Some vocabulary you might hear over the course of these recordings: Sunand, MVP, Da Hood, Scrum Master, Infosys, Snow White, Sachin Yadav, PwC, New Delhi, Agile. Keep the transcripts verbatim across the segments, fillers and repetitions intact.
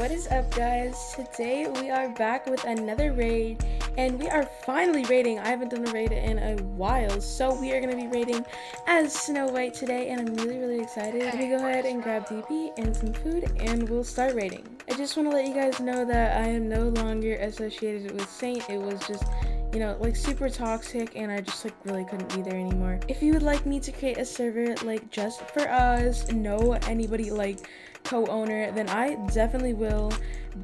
What is up, guys? Today we are back with another raid, and we are finally raiding. I haven't done a raid in a while, so we are going to be raiding as Snow White today, and I'm really really excited. Let me go ahead and grab D P and some food, and we'll start raiding. I just want to let you guys know that I am no longer associated with Saint. It was just, you know, like super toxic, and I just like really couldn't be there anymore. If you would like me to create a server like just for us, know anybody like co-owner, then I definitely will,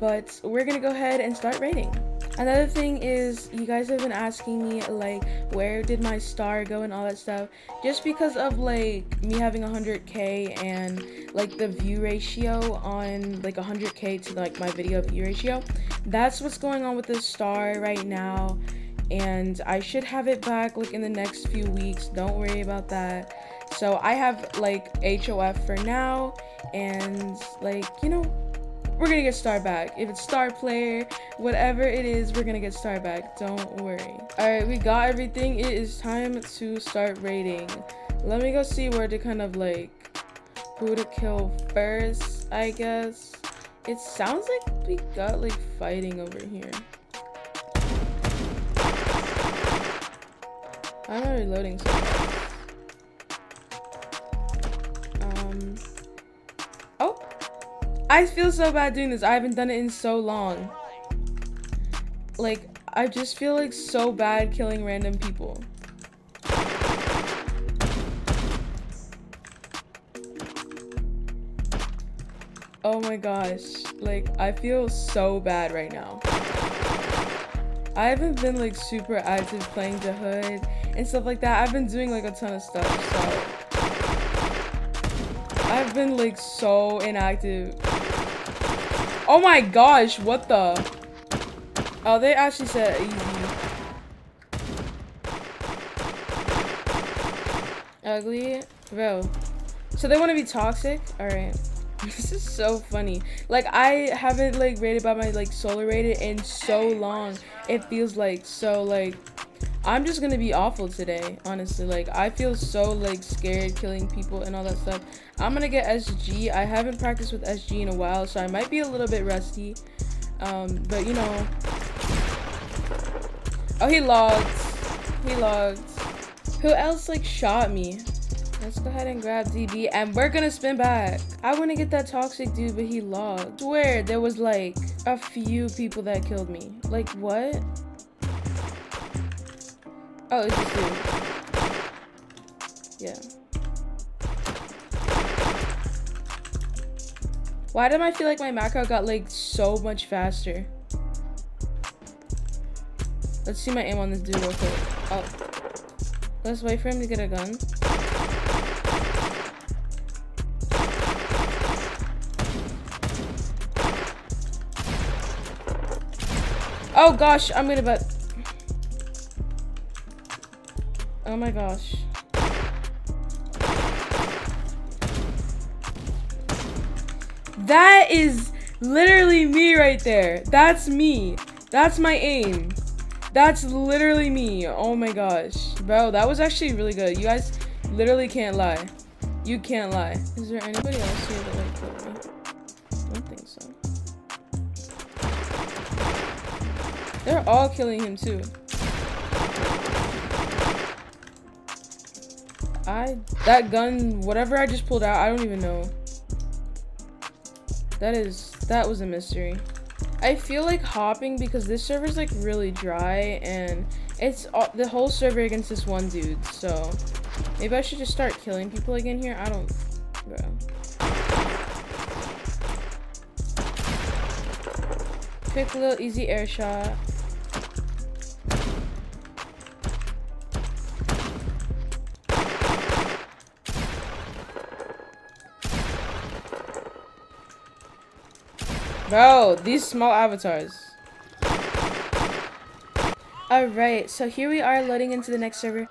but we're gonna go ahead and start raiding. Another thing is, you guys have been asking me like where did my star go and all that stuff, just because of like me having one hundred K and like the view ratio on like one hundred K to like my video view ratio. That's what's going on with this star right now, and I should have it back like in the next few weeks. Don't worry about that. So I have like H O F for now, and like, you know, we're gonna get star back. If it's star player, whatever it is, we're gonna get star back, don't worry. All right, we got everything. It is time to start raiding. Let me go see where to kind of like who to kill first, I guess. It sounds like we got like fighting over here. I'm not reloading so fast. Um, oh, I feel so bad doing this. I haven't done it in so long. Like, I just feel like so bad killing random people. Oh my gosh, like I feel so bad right now. I haven't been like super active playing da hood and stuff like that. I've been doing like a ton of stuff, so I've been like so inactive. Oh my gosh, what the? Oh, they actually said easy. Ugly, bro. So they want to be toxic? All right. This is so funny. Like, I haven't like rated by my like solo rated in so long. It feels like so like I'm just gonna be awful today, honestly. Like, I feel so like scared killing people and all that stuff. I'm gonna get S G. I haven't practiced with S G in a while, so I might be a little bit rusty, um but you know. Oh, he logged. He logged. Who else like shot me? Let's go ahead and grab D B, and we're gonna spin back. I want to get that toxic dude, but he logged. I swear there was like a few people that killed me. Like, what? Oh, it's this dude. Yeah. Why did I feel like my macro got like so much faster? Let's see my aim on this dude real quick. Oh. Let's wait for him to get a gun. Oh gosh, I'm gonna bet. Oh my gosh. That is literally me right there. That's me. That's my aim. That's literally me. Oh my gosh. Bro, that was actually really good. You guys literally can't lie. You can't lie. Is there anybody else here that like killed me? I don't think so. They're all killing him too. I, that gun, whatever I just pulled out, I don't even know. That is, that was a mystery. I feel like hopping because this server's like really dry, and it's all, the whole server against this one dude. So maybe I should just start killing people again here. I don't, bro. Quick little easy air shot. Bro, these small avatars. Alright, so here we are loading into the next server.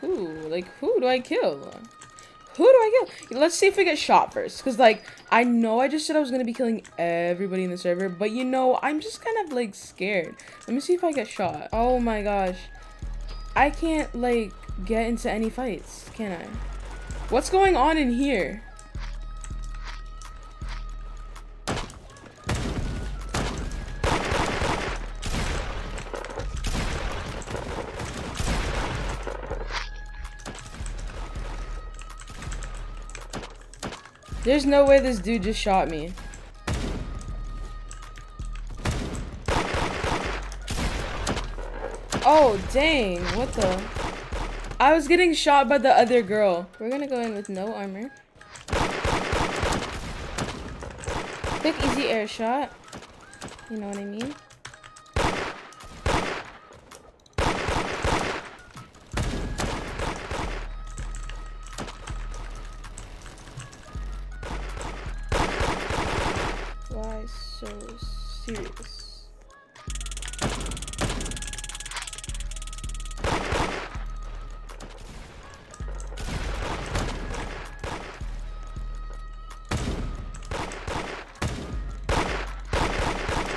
Who? Like, who do I kill? Who do I kill? Let's see if we get shot first. Because, like, I know I just said I was going to be killing everybody in the server. But, you know, I'm just kind of, like, scared. Let me see if I get shot. Oh, my gosh. I can't, like, get into any fights, can I? What's going on in here? There's no way this dude just shot me. Oh, dang. What the? I was getting shot by the other girl. We're gonna go in with no armor. Quick, easy air shot. You know what I mean? Why so serious?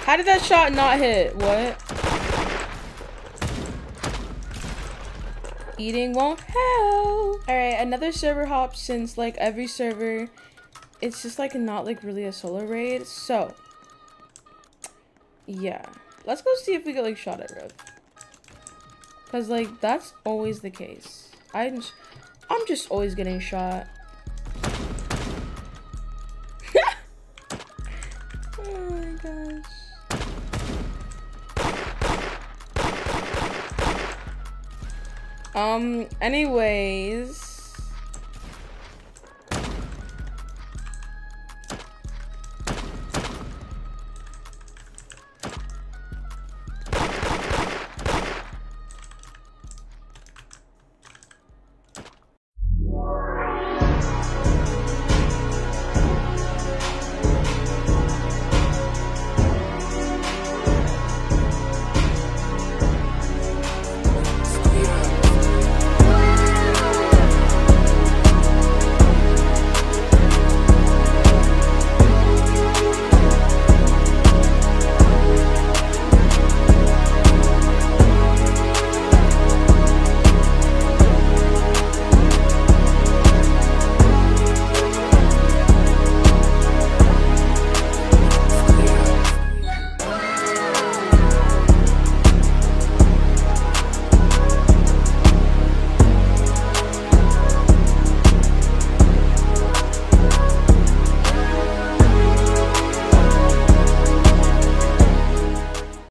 How did that shot not hit? What? Eating won't help. Alright, another server hop since like every server. It's just like not like really a solo raid, so yeah, let's go see if we get like shot at Rev, because like that's always the case. I'm I'm just always getting shot. Oh my gosh. Um. Anyways.